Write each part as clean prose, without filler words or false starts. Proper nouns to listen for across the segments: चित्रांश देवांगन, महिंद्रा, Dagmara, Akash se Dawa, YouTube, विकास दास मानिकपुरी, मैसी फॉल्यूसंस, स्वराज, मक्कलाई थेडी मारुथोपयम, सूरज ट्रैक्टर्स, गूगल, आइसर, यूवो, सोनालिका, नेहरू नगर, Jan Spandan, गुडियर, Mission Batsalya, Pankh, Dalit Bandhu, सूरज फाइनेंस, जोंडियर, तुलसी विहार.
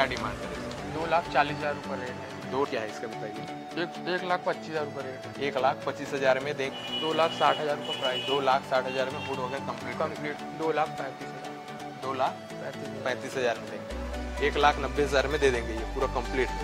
क्या डिमांड करें? 2,40,000 रुपये रेट है। दो क्या है इसका बताइए? 1,25,000 रुपये रेट है। 1,25,000 में देख 2,60,000 रुपये प्राइस। 2,60,000 में फूड हो गया कम्प्लीट। 2,35,000। 2,35,000 में देंगे। 1,90,000 में दे देंगे ये पूरा कम्प्लीट।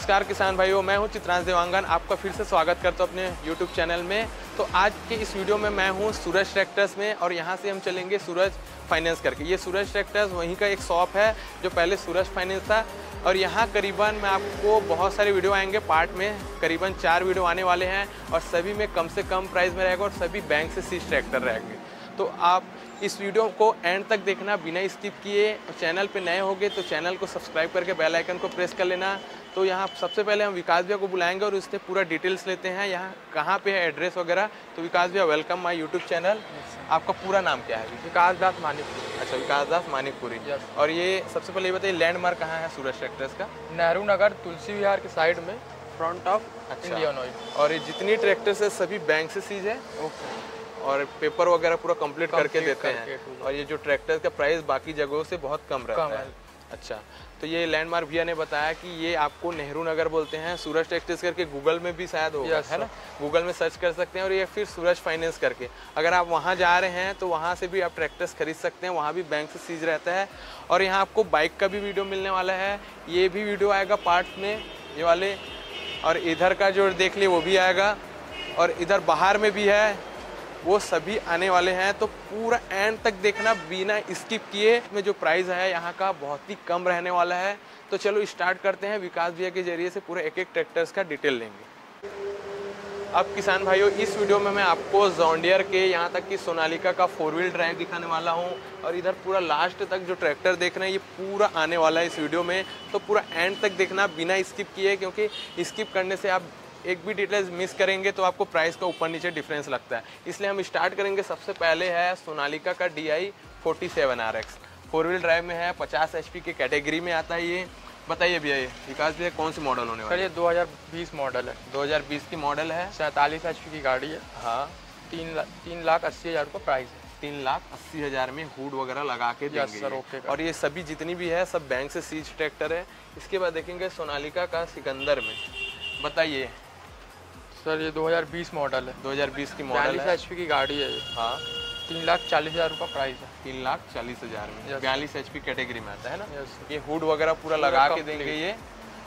नमस्कार किसान भाइयों, मैं हूं चित्रांश देवांगन, आपका फिर से स्वागत करता हूं अपने YouTube चैनल में। तो आज के इस वीडियो में मैं हूं सूरज ट्रैक्टर्स में और यहां से हम चलेंगे सूरज फाइनेंस करके। ये सूरज ट्रैक्टर्स वहीं का एक शॉप है जो पहले सूरज फाइनेंस था और यहाँ करीबन मैं आपको बहुत सारे वीडियो आएंगे पार्ट में, करीबन 4 वीडियो आने वाले हैं और सभी में कम से कम प्राइस में रहेगा और सभी बैंक से सीज ट्रैक्टर रहेंगे। तो आप इस वीडियो को एंड तक देखना बिना स्किप किए। चैनल पे नए होंगे तो चैनल को सब्सक्राइब करके बेल आइकन को प्रेस कर लेना। तो यहाँ सबसे पहले हम विकास भैया को बुलाएंगे और उससे पूरा डिटेल्स लेते हैं, यहाँ कहाँ पे है, एड्रेस वगैरह। तो विकास भैया वेलकम माय यूट्यूब चैनल। आपका पूरा नाम क्या है? विकास दास मानिकपुरी। अच्छा, विकास दास मानिकपुरी। और ये सबसे पहले बताइए लैंडमार्क कहाँ है सूरज ट्रैक्टर्स का? नेहरू नगर तुलसी विहार के साइड में, फ्रंट ऑफ इंडियन ऑयल। और ये जितनी ट्रैक्टर्स है सभी बैंक से सीज है। ओके। और पेपर वगैरह पूरा कंप्लीट करके देते हैं। और ये जो ट्रैक्टर का प्राइस बाकी जगहों से बहुत कम रहता है। अच्छा, तो ये लैंडमार्क भैया ने बताया कि ये आपको नेहरू नगर बोलते हैं। सूरज ट्रैक्टर्स करके गूगल में भी शायद होगा, है ना, गूगल में सर्च कर सकते हैं। और ये फिर सूरज फाइनेंस करके अगर आप वहाँ जा रहे हैं तो वहाँ से भी आप ट्रैक्टर्स खरीद सकते हैं, वहाँ भी बैंक से सीज रहता है। और यहाँ आपको बाइक का भी वीडियो मिलने वाला है, ये भी वीडियो आएगा पार्ट में ये वाले। और इधर का जो देख लिए वो भी आएगा और इधर बाहर में भी है, वो सभी आने वाले हैं। तो पूरा एंड तक देखना बिना स्किप किए। में जो प्राइस है यहाँ का बहुत ही कम रहने वाला है। तो चलो स्टार्ट करते हैं, विकास भैया के जरिए से पूरा एक एक ट्रैक्टर्स का डिटेल लेंगे। अब किसान भाइयों, इस वीडियो में मैं आपको जोंडियर के यहाँ तक कि सोनालिका का 4 व्हील ड्राइव दिखाने वाला हूँ। और इधर पूरा लास्ट तक जो ट्रैक्टर देख रहे हैं ये पूरा आने वाला है इस वीडियो में। तो पूरा एंड तक देखना बिना स्किप किए, क्योंकि स्किप करने से आप एक भी डिटेल्स मिस करेंगे तो आपको प्राइस का ऊपर नीचे डिफरेंस लगता है। इसलिए हम स्टार्ट करेंगे। सबसे पहले है सोनालिका का DI 47RX, 4 व्हील ड्राइव में है, 50 HP के कैटेगरी में आता है। ये बताइए भैया, ये विकास भैया कौन सी मॉडल होने वाला है? ये 2020 मॉडल है। 2020 की मॉडल है, 47 HP की गाड़ी है। हाँ, 3,80,000 का प्राइस है। 3,80,000 में हुड वगैरह लगा के देंगे सर। ओके। और ये सभी जितनी भी है सब बैंक से सीज ट्रैक्टर है। इसके बाद देखेंगे सोनालिका का सिकंदर में। बताइए सर, ये 2020 मॉडल है, 2020 की मॉडल है, 42 HP की गाड़ी है। हाँ, 3,40,000 रुपये प्राइस है। 3,40,000 में 42 HP कैटेगरी में आता है ना। ये हुड वगैरह पूरा लगा के देंगे ये।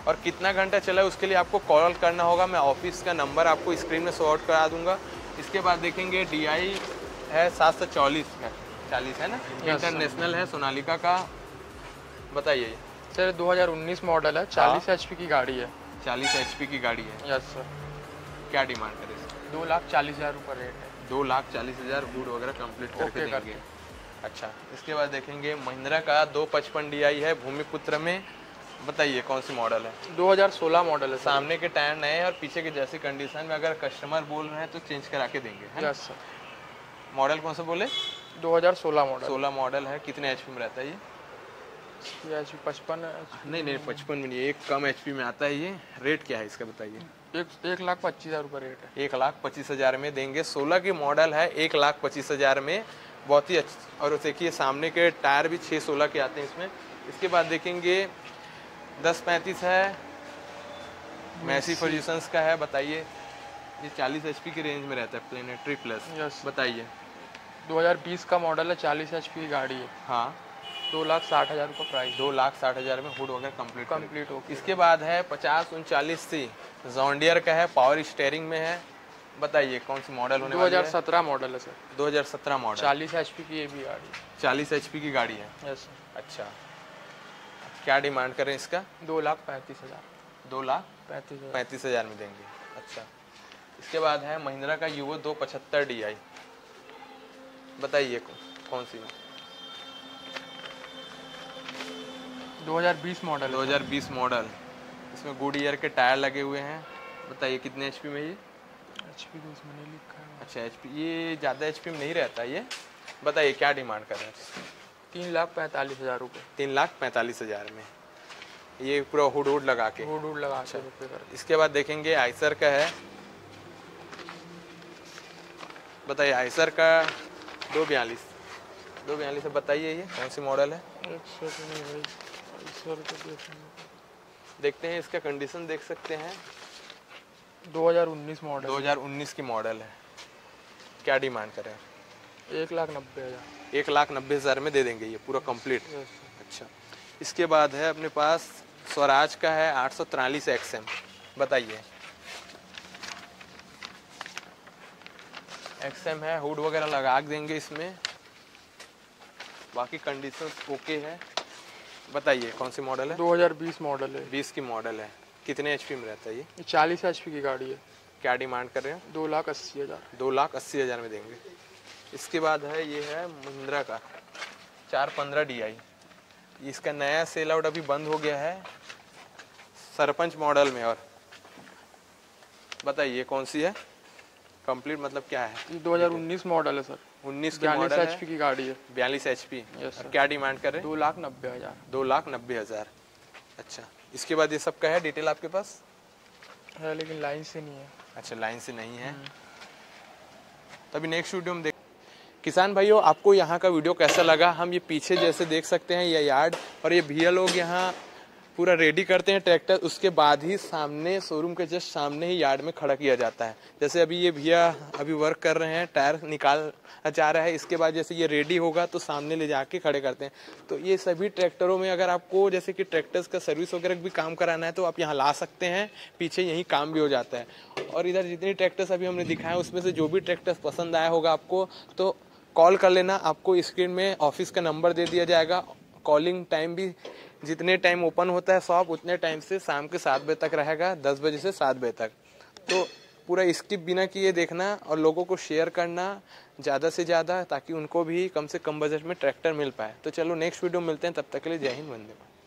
और कितना घंटा चला उसके लिए आपको कॉल करना होगा, मैं ऑफिस का नंबर आपको स्क्रीन में शॉर्ट करा दूंगा। इसके बाद देखेंगे DI है 740 में, 40 है ना, इंटरनेशनल है सोनालिका का। बताइए सर, 2019 मॉडल है, 40 HP की गाड़ी है। 40 HP की गाड़ी है। Yes sir. क्या डिमांड करें? 2,40,000 रुपये रेट है। 2,40,000 गुड वगैरह कंप्लीट करके देंगे। अच्छा, इसके बाद देखेंगे महिंद्रा का 255 DI है भूमिपुत्र में। बताइए कौन सी मॉडल है? 2016 मॉडल है। सामने के टायर नए हैं और पीछे के जैसी कंडीशन में अगर कस्टमर बोल रहे हैं तो चेंज करा के देंगे। Yes sir. मॉडल कौन सा बोले? 2016 मॉडल। 16 मॉडल है। कितने HP में रहता है ये? 55। नहीं, 55 में नहीं, एक कम HP में आता है ये। रेट क्या है इसका बताइए? 1,25,000 रुपये रेट है। 1,25,000 में देंगे। 16 की मॉडल है, 1,25,000 में, बहुत ही अच्छी। और देखिए सामने के टायर भी 6-16 के आते हैं इसमें। इसके बाद देखेंगे 1035 है, मैसी फॉल्यूसंस का है। बताइए, ये 40 HP की रेंज में रहता है, प्लेनेटरी प्लस। बताइए, 2020 का मॉडल है, 40 HP की गाड़ी है। हाँ, 2,60,000 रुपये प्राइस। 2,60,000 में हुड वगैरह कंप्लीट हो। इसके बाद है 5039C, जोंडियर का है, पावर स्टेयरिंग में है। बताइए कौन सी मॉडल होने वाली है? 2017 मॉडल है सर। 2017 मॉडल, 40 HP की ये भी गाड़ी है। 40 HP की गाड़ी है। Yes sir. अच्छा, क्या डिमांड करें इसका? 2,35,000। 2,35,000 में देंगे। अच्छा, इसके बाद है महिंद्रा का यूवो 275 DI। बताइए कौन सी? 2020 मॉडल। 2020 मॉडल, इसमें गुडियर के टायर लगे हुए हैं। बताइए कितने एचपी में ये? एचपी तो इसमें नहीं लिखा है। अच्छा, एचपी ये ज़्यादा एचपी में नहीं रहता ये। बताइए क्या डिमांड कर रहे हैं? 3,45,000 रुपये। 3,45,000 में ये पूरा हुड लगा के। हुड लगा के रुपये कर। इसके बाद देखेंगे आइसर का है। बताइए आइसर का 242 है। बताइए ये कौन सी मॉडल है? देखते हैं इसका कंडीशन, देख सकते हैं 2019 मॉडल। 2019 की मॉडल है। क्या डिमांड करें? 1,90,000। 1,90,000 में दे देंगे ये पूरा कंप्लीट। अच्छा, इसके बाद है अपने पास स्वराज का है 843 XM। बताइए XM है, हुड वगैरह लगा देंगे इसमें, बाकी कंडीशन ओके है। बताइए कौन सी मॉडल है? 2020 मॉडल है। 20 की मॉडल है। कितने एचपी में रहता है ये? 40 एचपी की गाड़ी है। क्या डिमांड कर रहे हैं? 2,80,000। 2,80,000 में देंगे। इसके बाद है ये है महिंद्रा का 415 DI। इसका नया सेल आउट अभी बंद हो गया है सरपंच मॉडल में। और बताइए कौन सी है कंप्लीट, मतलब क्या है? 2019 मॉडल है सर। 19 की मॉडल है। 42 एचपी की गाड़ी है। 42 एचपी। क्या डिमांड कर रहे हैं? 2,90,000। 2,90,000। अच्छा, इसके बाद ये सब का है डिटेल आपके पास है, लेकिन लाइन से नहीं है। अच्छा, लाइन से नहीं है, तभी नेक्स्ट वीडियो में। किसान भाइयों, आपको यहाँ का वीडियो कैसा लगा? हम ये पीछे जैसे देख सकते हैं ये यार्ड, और ये भैया लोग यहाँ पूरा रेडी करते हैं ट्रैक्टर, उसके बाद ही सामने शोरूम के जस्ट सामने ही यार्ड में खड़ा किया जाता है। जैसे अभी ये भैया अभी वर्क कर रहे हैं, टायर निकाल जा रहा है, इसके बाद जैसे ये रेडी होगा तो सामने ले जाके खड़े करते हैं। तो ये सभी ट्रैक्टरों में अगर आपको जैसे कि ट्रैक्टर्स का सर्विस वगैरह भी काम कराना है तो आप यहाँ ला सकते हैं, पीछे यहीं काम भी हो जाता है। और इधर जितने ट्रैक्टर्स अभी हमने दिखाए उसमें से जो भी ट्रैक्टर्स पसंद आया होगा आपको तो कॉल कर लेना। आपको स्क्रीन में ऑफिस का नंबर दे दिया जाएगा। कॉलिंग टाइम भी जितने टाइम ओपन होता है शॉप उतने टाइम से शाम के 7 बजे तक रहेगा, 10 बजे से 7 बजे तक। तो पूरा स्किप बिना किए देखना और लोगों को शेयर करना ज़्यादा से ज़्यादा, ताकि उनको भी कम से कम बजट में ट्रैक्टर मिल पाए। तो चलो नेक्स्ट वीडियो मिलते हैं, तब तक के लिए जय हिंद, वंदे मातरम।